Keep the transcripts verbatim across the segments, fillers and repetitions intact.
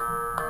Sorry. Sorry.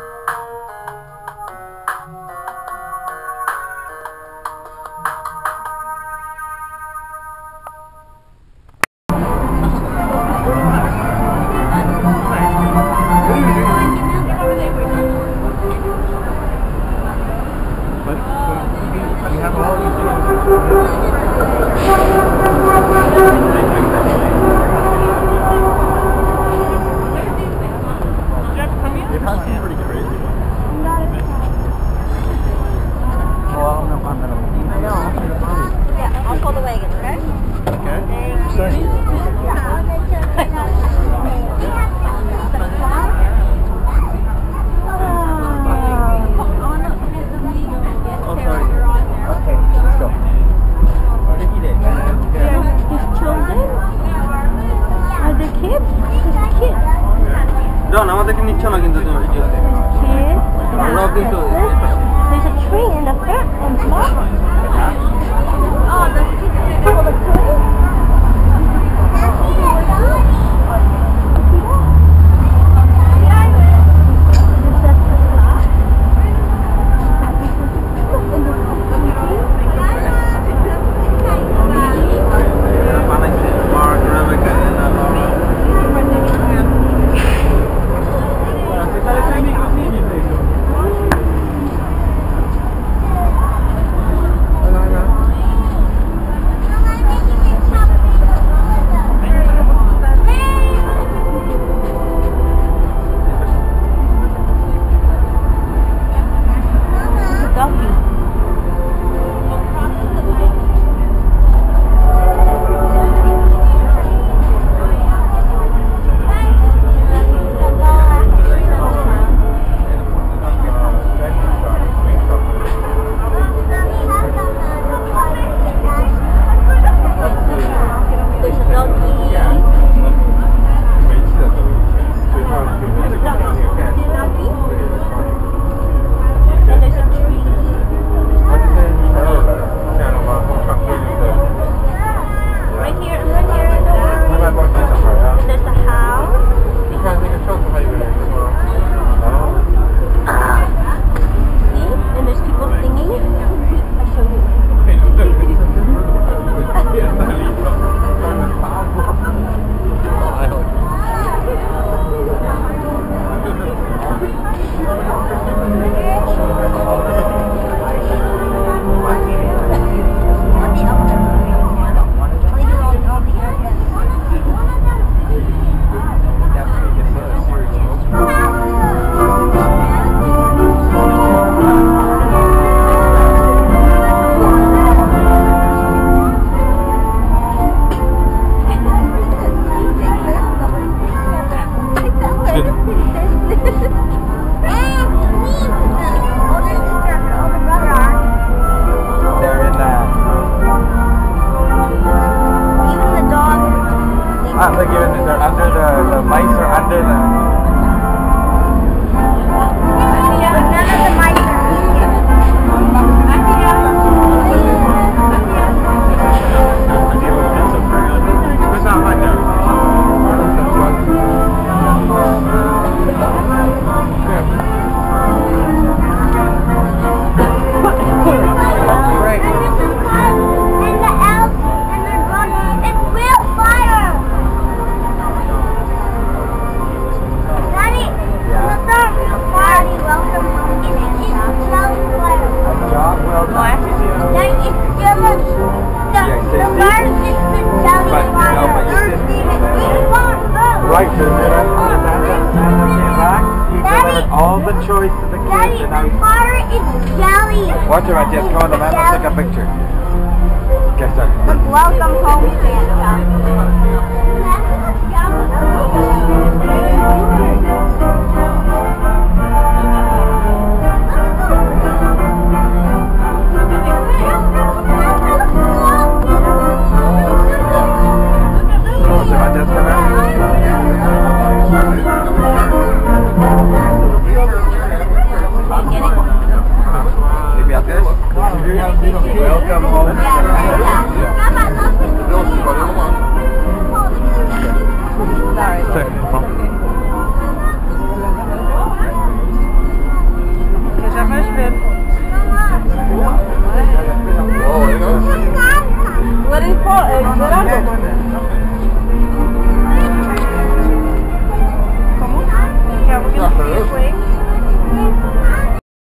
no, no, no, no, no, no, no.